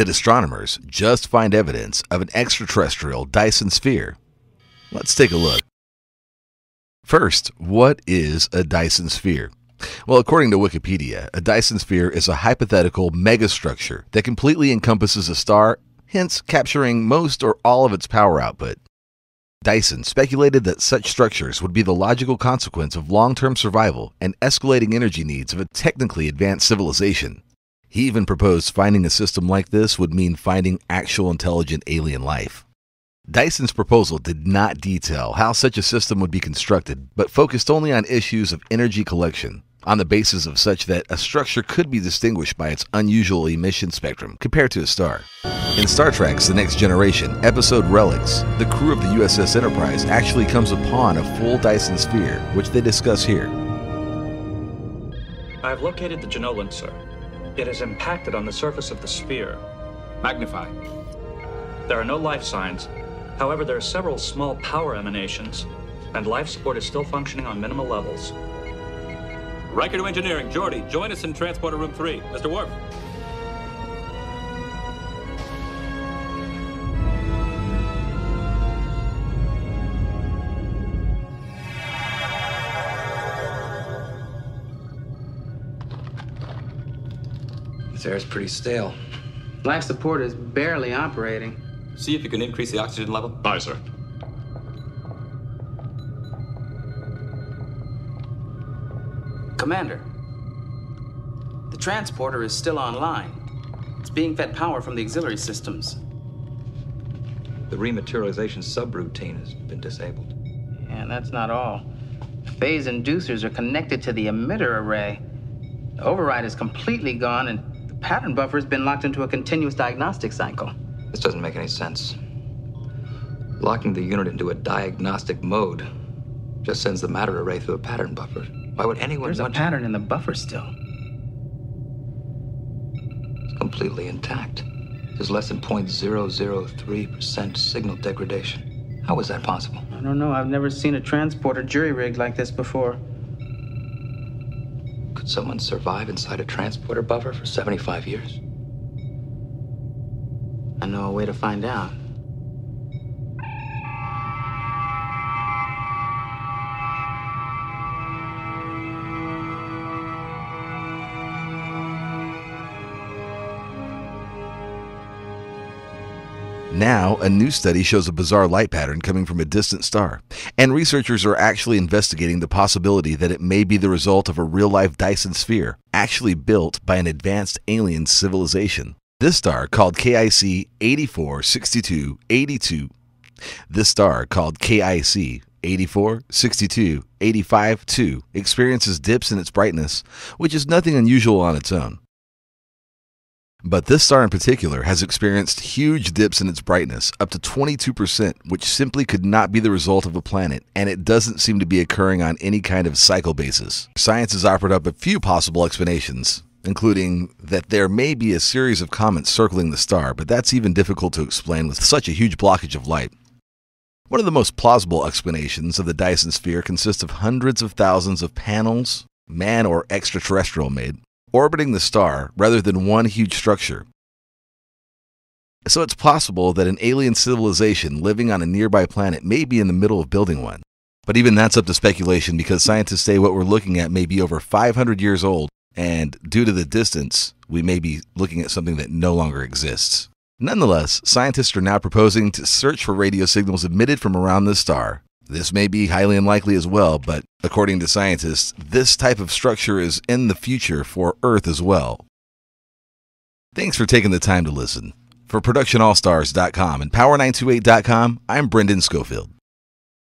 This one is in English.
Did astronomers just find evidence of an extraterrestrial Dyson sphere? Let's take a look. First, what is a Dyson sphere? Well, according to Wikipedia, a Dyson sphere is a hypothetical megastructure that completely encompasses a star, hence capturing most or all of its power output. Dyson speculated that such structures would be the logical consequence of long-term survival and escalating energy needs of a technically advanced civilization. He even proposed finding a system like this would mean finding actual intelligent alien life. Dyson's proposal did not detail how such a system would be constructed, but focused only on issues of energy collection, on the basis of such that a structure could be distinguished by its unusual emission spectrum compared to a star. In Star Trek's The Next Generation, episode Relics, the crew of the USS Enterprise actually comes upon a full Dyson sphere, which they discuss here. I have located the Genolan, sir. It has impacted on the surface of the sphere. Magnify. There are no life signs. However, there are several small power emanations, and life support is still functioning on minimal levels. Riker to engineering. Geordi, join us in transporter room 3. Mr. Worf. This air is pretty stale. Life support is barely operating. See if you can increase the oxygen level. Aye, sir. Commander, the transporter is still online. It's being fed power from the auxiliary systems. The rematerialization subroutine has been disabled. And that's not all. Phase inducers are connected to the emitter array. The override is completely gone, and the pattern buffer has been locked into a continuous diagnostic cycle. This doesn't make any sense. Locking the unit into a diagnostic mode just sends the matter array through a pattern buffer. Why would anyone want to? There's a pattern in the buffer still. It's completely intact. There's less than 0.003% signal degradation. How is that possible? I don't know. I've never seen a transporter jury-rigged like this before. Could someone survive inside a transporter buffer for 75 years? I know a way to find out. Now, a new study shows a bizarre light pattern coming from a distant star, and researchers are actually investigating the possibility that it may be the result of a real-life Dyson sphere actually built by an advanced alien civilization. This star, called KIC 8462852, experiences dips in its brightness, which is nothing unusual on its own. But this star in particular has experienced huge dips in its brightness, up to 22%, which simply could not be the result of a planet, and it doesn't seem to be occurring on any kind of cycle basis. Science has offered up a few possible explanations, including that there may be a series of comets circling the star, but that's even difficult to explain with such a huge blockage of light. One of the most plausible explanations of the Dyson sphere consists of hundreds of thousands of panels, man or extraterrestrial made, orbiting the star rather than one huge structure. So it's possible that an alien civilization living on a nearby planet may be in the middle of building one. But even that's up to speculation, because scientists say what we're looking at may be over 500 years old, and due to the distance, we may be looking at something that no longer exists. Nonetheless, scientists are now proposing to search for radio signals emitted from around this star. This may be highly unlikely as well, but according to scientists, this type of structure is in the future for Earth as well. Thanks for taking the time to listen. For ProductionAllStars.com and Power928.com, I'm Brendan Schofield.